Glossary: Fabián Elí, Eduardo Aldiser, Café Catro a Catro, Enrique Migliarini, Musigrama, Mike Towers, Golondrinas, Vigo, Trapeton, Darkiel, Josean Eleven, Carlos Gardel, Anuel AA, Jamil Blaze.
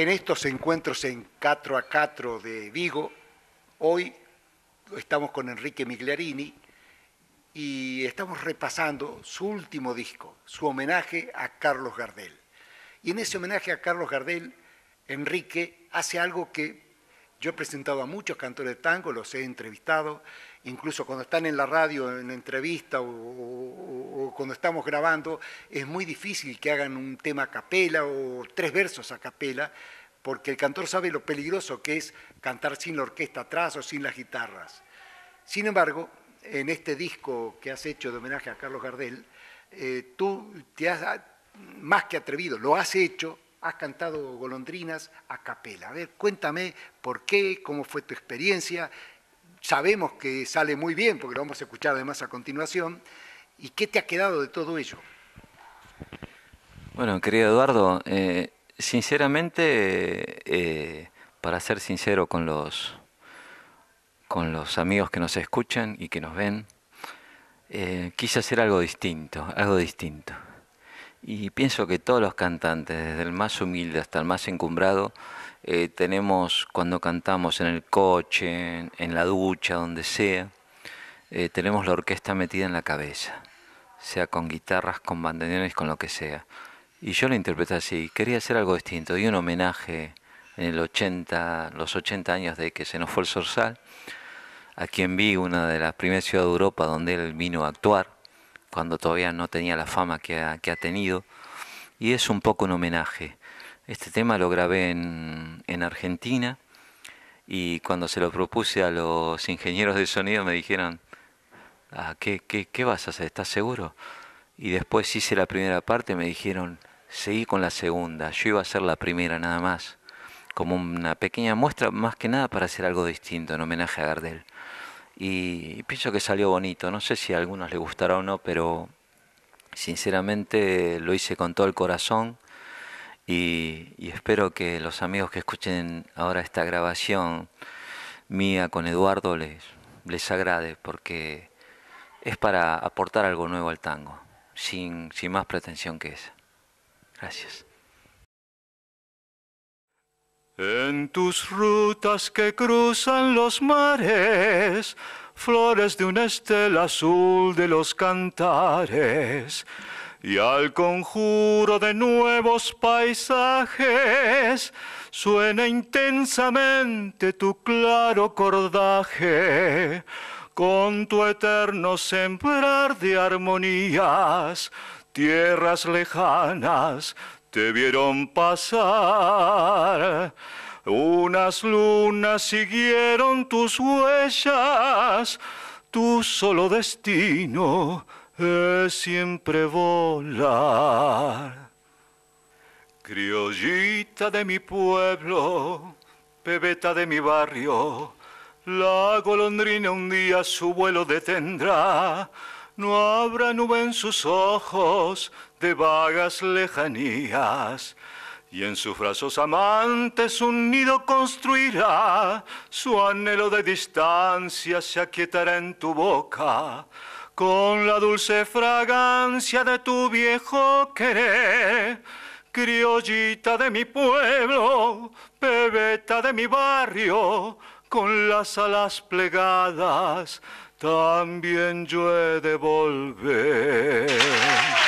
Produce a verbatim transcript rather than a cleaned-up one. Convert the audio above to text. En estos encuentros en Catro a Catro de Vigo, hoy estamos con Enrique Migliarini y estamos repasando su último disco, su homenaje a Carlos Gardel. Y en ese homenaje a Carlos Gardel, Enrique hace algo que yo he presentado a muchos cantores de tango, los he entrevistado, incluso cuando están en la radio, en entrevista o, o, o cuando estamos grabando, es muy difícil que hagan un tema a capela o tres versos a capela, porque el cantor sabe lo peligroso que es cantar sin la orquesta atrás o sin las guitarras. Sin embargo, en este disco que has hecho de homenaje a Carlos Gardel, eh, tú te has, más que atrevido, lo has hecho, has cantado Golondrinas a capela. A ver, cuéntame por qué, cómo fue tu experiencia. Sabemos que sale muy bien, porque lo vamos a escuchar además a continuación. ¿Y qué te ha quedado de todo ello? Bueno, querido Eduardo, eh, sinceramente, eh, para ser sincero con los, con los amigos que nos escuchan y que nos ven, eh, quise hacer algo distinto, algo distinto. Y pienso que todos los cantantes, desde el más humilde hasta el más encumbrado, eh, tenemos, cuando cantamos en el coche, en, en la ducha, donde sea, eh, tenemos la orquesta metida en la cabeza, sea con guitarras, con bandoneones, con lo que sea. Y yo lo interpreté así, quería hacer algo distinto, di un homenaje en el ochenta, los ochenta años de que se nos fue el Zorzal, aquí en Vigo, una de las primeras ciudades de Europa donde él vino a actuar, cuando todavía no tenía la fama que ha, que ha tenido, y es un poco un homenaje. Este tema lo grabé en, en Argentina, y cuando se lo propuse a los ingenieros de sonido me dijeron, ah, ¿qué, qué, ¿qué vas a hacer? ¿Estás seguro? Y después hice la primera parte, me dijeron, seguí con la segunda, yo iba a hacer la primera nada más, como una pequeña muestra, más que nada para hacer algo distinto, en homenaje a Gardel. Y pienso que salió bonito, no sé si a algunos les gustará o no, pero sinceramente lo hice con todo el corazón y, y espero que los amigos que escuchen ahora esta grabación mía con Eduardo les, les agrade, porque es para aportar algo nuevo al tango, sin, sin más pretensión que esa. Gracias. En tus rutas que cruzan los mares, flores de una estela azul de los cantares, y al conjuro de nuevos paisajes, suena intensamente tu claro cordaje, con tu eterno sembrar de armonías, tierras lejanas, te vieron pasar, unas lunas siguieron tus huellas, tu solo destino es siempre volar. Criollita de mi pueblo, pebeta de mi barrio, la golondrina un día su vuelo detendrá, no habrá nube en sus ojos de vagas lejanías, y en sus brazos amantes un nido construirá, su anhelo de distancia se aquietará en tu boca, con la dulce fragancia de tu viejo querer. Criollita de mi pueblo, pebeta de mi barrio, con las alas plegadas, también yo he de volver.